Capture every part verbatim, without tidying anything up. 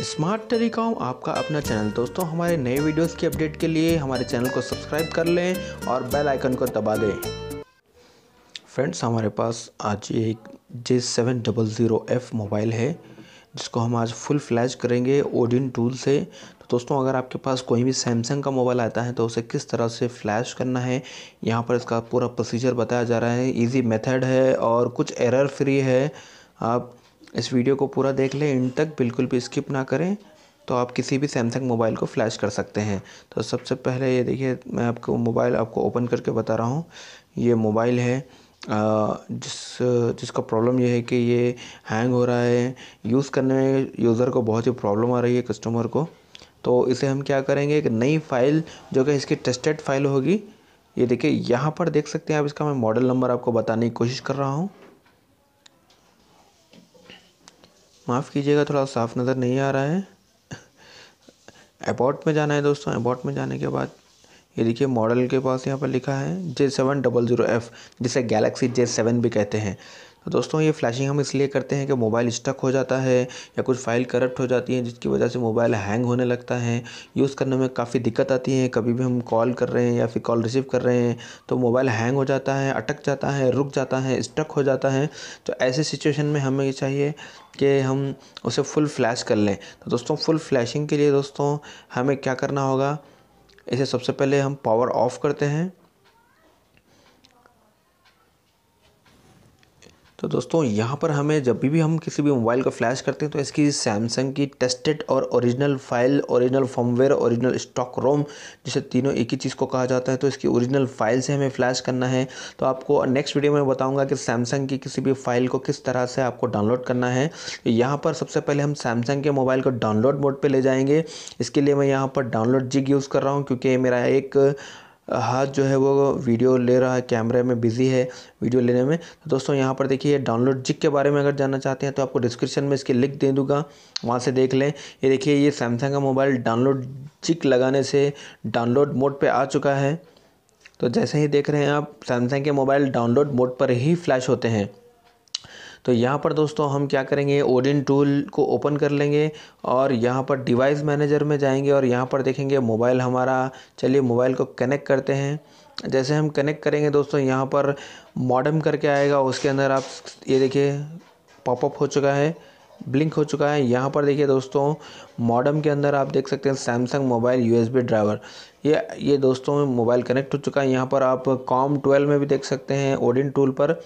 Smart telecom आपका अपना channel. दोस्तों, हमारे नए वीडियोस की अपडेट के लिए हमारे चैनल को सब्सक्राइब कर लें और बेल आइकन को दबा दें। फ्रेंड्स, हमारे पास आज ये एक J seven hundred F mobile है जिसको हम आज फुल फ्लैश करेंगे ओडिन टूल से। तो दोस्तों, अगर आपके पास कोई भी सैमसंग का मोबाइल आता है तो उसे किस तरह से फ्लैश करना है, यहाँ पर इसका पूरा प्रोसीजर बताया जा रहा है। इजी मेथड है और कुछ एरर फ्री है। आप इस वीडियो को पूरा देख लें, इन तक बिल्कुल भी स्किप ना करें, तो आप किसी भी सैमसंग मोबाइल को फ्लैश कर सकते हैं। तो सबसे पहले ये देखिए, मैं आपको मोबाइल आपको ओपन करके बता रहा हूँ। ये मोबाइल है जिस जिसका प्रॉब्लम ये है कि ये हैंग हो रहा है, यूज़ करने में यूज़र को बहुत ही प्रॉब्लम आ रही है, कस्टमर को। तो इसे हम क्या करेंगे, एक नई फ़ाइल जो कि इसकी टेस्टेड फाइल होगी, ये देखिए यहाँ पर देख सकते हैं आप। इसका मैं मॉडल नंबर आपको बताने की कोशिश कर रहा हूँ, माफ़ कीजिएगा, थोड़ा साफ नज़र नहीं आ रहा है। अबाउट में जाना है दोस्तों। अबाउट में जाने के बाद ये देखिए मॉडल के पास यहाँ पर लिखा है जे सेवन हंड्रेड एफ, जिसे गैलेक्सी जे सेवन भी कहते हैं। तो दोस्तों, ये फ्लैशिंग हम इसलिए करते हैं कि मोबाइल स्टक हो जाता है या कुछ फाइल करप्ट हो जाती है, जिसकी वजह से मोबाइल हैंग होने लगता है, यूज़ करने में काफ़ी दिक्कत आती है। कभी भी हम कॉल कर रहे हैं या फिर कॉल रिसीव कर रहे हैं तो मोबाइल हैंग हो जाता है, अटक जाता है, रुक जाता है, स्टक हो जाता है। तो ऐसे सिचुएशन में हमें ये चाहिए कि हम उसे फुल फ्लैश कर लें। तो दोस्तों, फुल फ्लैशिंग के लिए दोस्तों हमें क्या करना होगा, इसे सबसे पहले हम पावर ऑफ करते हैं। तो दोस्तों, यहाँ पर हमें जब भी हम किसी भी मोबाइल को फ्लैश करते हैं तो इसकी सैमसंग की टेस्टेड और original file, original firmware, original stock ROM, जिसे तीनों एक ही चीज़ को कहा जाता है, तो इसकी ओरिजिनल फाइल से हमें फ्लैश करना है। तो आपको नेक्स्ट वीडियो में बताऊंगा कि सैमसंग की किसी भी फाइल को किस तरह से आपको डाउनलोड करना है। यहाँ पर सबसे पहले हम सैमसंग के मोबाइल को डाउनलोड मोड पर ले जाएँगे। इसके लिए मैं यहाँ पर डाउनलोड जिग यूज़ कर रहा हूँ, क्योंकि मेरा एक हाथ जो है वो वीडियो ले रहा है, कैमरे में बिजी है वीडियो लेने में। तो दोस्तों, यहाँ पर देखिए डाउनलोड जिग के बारे में अगर जानना चाहते हैं तो आपको डिस्क्रिप्शन में इसके लिंक दे दूंगा, वहाँ से देख लें। ये देखिए, ये सैमसंग का मोबाइल डाउनलोड जिग लगाने से डाउनलोड मोड पे आ चुका है। तो जैसे ही देख रहे हैं आप, सैमसंग के मोबाइल डाउनलोड मोड पर ही फ्लैश होते हैं। तो यहाँ पर दोस्तों हम क्या करेंगे, ओडिन टूल को ओपन कर लेंगे और यहाँ पर डिवाइस मैनेजर में जाएंगे और यहाँ पर देखेंगे मोबाइल हमारा। चलिए मोबाइल को कनेक्ट करते हैं। जैसे हम कनेक्ट करेंगे दोस्तों, यहाँ पर मॉडेम करके आएगा, उसके अंदर आप ये देखिए पॉपअप हो चुका है, ब्लिंक हो चुका है। यहाँ पर देखिए दोस्तों, मॉडेम के अंदर आप देख सकते हैं सैमसंग मोबाइल यूएसबी ड्राइवर। ये ये दोस्तों मोबाइल कनेक्ट हो चुका है। यहाँ पर आप कॉम ट्वेल्व में भी देख सकते हैं ओडिन टूल पर।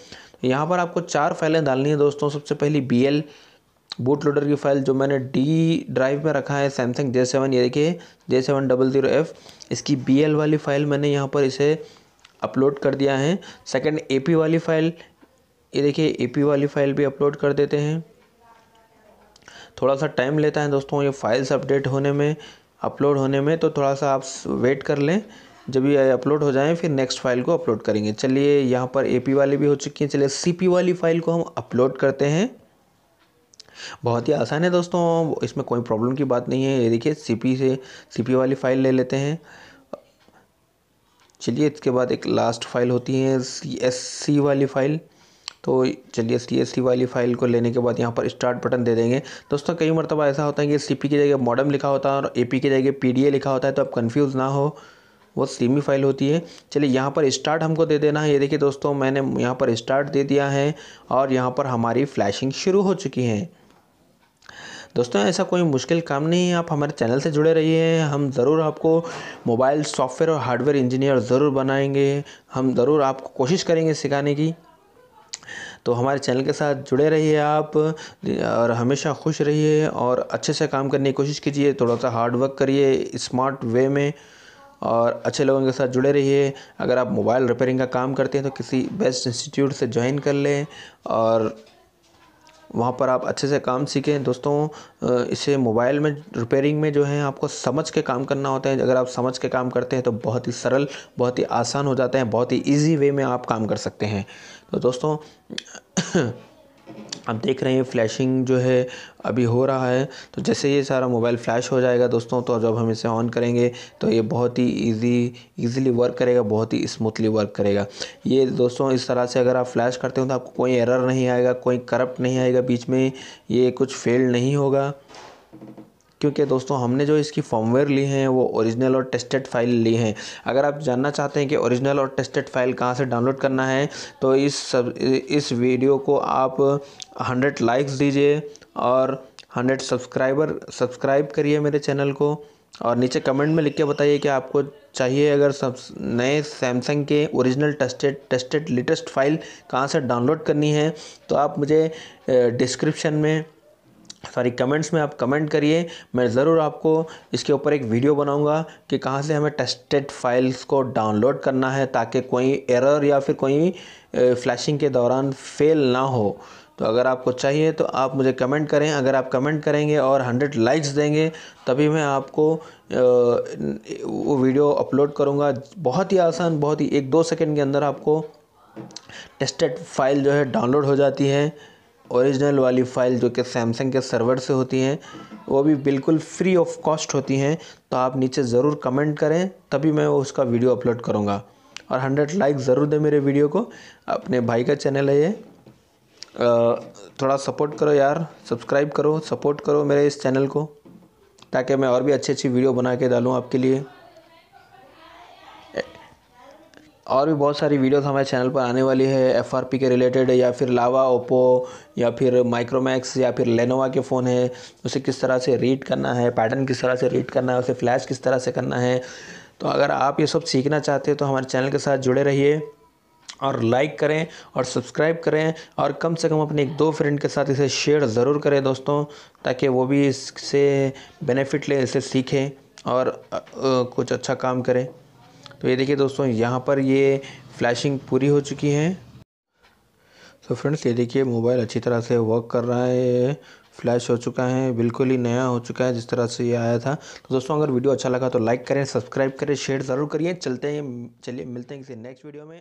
यहाँ पर आपको चार फाइलें डालनी है दोस्तों। सबसे पहली बी एल बूट लोडर की फाइल, जो मैंने डी ड्राइव में रखा है सैमसंग जे सेवन, ये देखिए जे सेवन हंड्रेड एफ, इसकी बी एल वाली फ़ाइल मैंने यहाँ पर इसे अपलोड कर दिया है। सेकंड ए पी वाली फ़ाइल, ये देखिए ए पी वाली फ़ाइल भी अपलोड कर देते हैं। थोड़ा सा टाइम लेता है दोस्तों ये फाइल्स अपडेट होने में, अपलोड होने में, तो थोड़ा सा आप वेट कर लें। जब ये अपलोड हो जाए फिर नेक्स्ट फाइल को अपलोड करेंगे। चलिए, यहाँ पर एपी वाली भी हो चुकी है। चलिए सीपी वाली फ़ाइल को हम अपलोड करते हैं। बहुत ही आसान है दोस्तों, इसमें कोई प्रॉब्लम की बात नहीं है। ये देखिए सीपी से सीपी वाली फ़ाइल ले लेते हैं। चलिए, इसके बाद एक लास्ट फाइल होती है सीएससी वाली फ़ाइल। तो चलिए सीएससी वाली फ़ाइल को लेने के बाद यहाँ पर स्टार्ट बटन दे देंगे। दोस्तों, कई मरतबा ऐसा होता है कि सीपी की जगह मॉडेम लिखा होता है और एपी की जगह पीडीए लिखा होता है, तो आप कन्फ्यूज़ ना हो, वो सेमी फाइल होती है। चलिए, यहाँ पर स्टार्ट हमको दे देना है। ये देखिए दोस्तों, मैंने यहाँ पर स्टार्ट दे दिया है और यहाँ पर हमारी फ्लैशिंग शुरू हो चुकी है। दोस्तों, ऐसा कोई मुश्किल काम नहीं है, आप हमारे चैनल से जुड़े रहिए। हम ज़रूर आपको मोबाइल सॉफ्टवेयर और हार्डवेयर इंजीनियर ज़रूर बनाएंगे, हम ज़रूर आपको कोशिश करेंगे सिखाने की। तो हमारे चैनल के साथ जुड़े रहिए आप और हमेशा खुश रहिए और अच्छे से काम करने की कोशिश कीजिए। थोड़ा सा हार्ड वर्क करिए स्मार्ट वे में और अच्छे लोगों के साथ जुड़े रहिए। अगर आप मोबाइल रिपेयरिंग का काम करते हैं तो किसी बेस्ट इंस्टीट्यूट से ज्वाइन कर लें और वहाँ पर आप अच्छे से काम सीखें। दोस्तों, इसे मोबाइल में रिपेयरिंग में जो है आपको समझ के काम करना होता है। अगर आप समझ के काम करते हैं तो बहुत ही सरल, बहुत ही आसान हो जाता है, बहुत ही ईजी वे में आप काम कर सकते हैं। तो दोस्तों, आप देख रहे हैं फ्लैशिंग जो है अभी हो रहा है। तो जैसे ये सारा मोबाइल फ्लैश हो जाएगा दोस्तों, तो जब हम इसे ऑन करेंगे तो ये बहुत ही इजी इजीली वर्क करेगा, बहुत ही स्मूथली वर्क करेगा। ये दोस्तों, इस तरह से अगर आप फ्लैश करते हो तो आपको कोई एरर नहीं आएगा, कोई करप्ट नहीं आएगा, बीच में ये कुछ फेल नहीं होगा। क्योंकि दोस्तों हमने जो इसकी फर्मवेयर ली हैं वो ओरिजिनल और टेस्टेड फाइल ली हैं। अगर आप जानना चाहते हैं कि ओरिजिनल और टेस्टेड फाइल कहाँ से डाउनलोड करना है तो इस सब इस वीडियो को आप हंड्रेड लाइक्स दीजिए और हंड्रेड सब्सक्राइबर सब्सक्राइब करिए मेरे चैनल को, और नीचे कमेंट में लिख के बताइए कि आपको चाहिए अगर सब नए सैमसंग के original tested tested latest file कहाँ से डाउनलोड करनी है। तो आप मुझे डिस्क्रिप्शन में सॉरी कमेंट्स में आप कमेंट करिए, मैं ज़रूर आपको इसके ऊपर एक वीडियो बनाऊंगा कि कहाँ से हमें टेस्टेड फाइल्स को डाउनलोड करना है ताकि कोई एरर या फिर कोई फ्लैशिंग के दौरान फेल ना हो। तो अगर आपको चाहिए तो आप मुझे कमेंट करें। अगर आप कमेंट करेंगे और हंड्रेड लाइक्स देंगे तभी मैं आपको वो वीडियो अपलोड करूँगा। बहुत ही आसान, बहुत ही एक दो सेकेंड के अंदर आपको टेस्टेड फाइल जो है डाउनलोड हो जाती है, ओरिजिनल वाली फ़ाइल जो कि सैमसंग के सर्वर से होती हैं, वो भी बिल्कुल फ्री ऑफ कॉस्ट होती हैं। तो आप नीचे ज़रूर कमेंट करें तभी मैं उसका वीडियो अपलोड करूँगा, और हंड्रेड लाइक ज़रूर दें मेरे वीडियो को। अपने भाई का चैनल है ये, थोड़ा सपोर्ट करो यार, सब्सक्राइब करो, सपोर्ट करो मेरे इस चैनल को ताकि मैं और भी अच्छी अच्छी वीडियो बना के डालूँ आपके लिए। और भी बहुत सारी वीडियोस हमारे चैनल पर आने वाली है, एफआरपी के रिलेटेड, या फिर लावा, ओप्पो, या फिर माइक्रोमैक्स, या फिर लेनोवा के फ़ोन है, उसे किस तरह से रीड करना है, पैटर्न किस तरह से रीड करना है, उसे फ्लैश किस तरह से करना है। तो अगर आप ये सब सीखना चाहते हैं तो हमारे चैनल के साथ जुड़े रहिए और लाइक करें और सब्सक्राइब करें, और कम से कम अपने एक दो फ्रेंड के साथ इसे शेयर ज़रूर करें दोस्तों, ताकि वो भी इससे बेनिफिट लें, इसे सीखें और कुछ अच्छा काम करें। तो ये देखिए दोस्तों, यहाँ पर ये फ्लैशिंग पूरी हो चुकी है। तो फ्रेंड्स ये देखिए मोबाइल अच्छी तरह से वर्क कर रहा है, फ्लैश हो चुका है, बिल्कुल ही नया हो चुका है जिस तरह से ये आया था। तो दोस्तों अगर वीडियो अच्छा लगा तो लाइक करें, सब्सक्राइब करें, शेयर ज़रूर करिए। चलते हैं चलिए मिलते हैं किसी नेक्स्ट वीडियो में।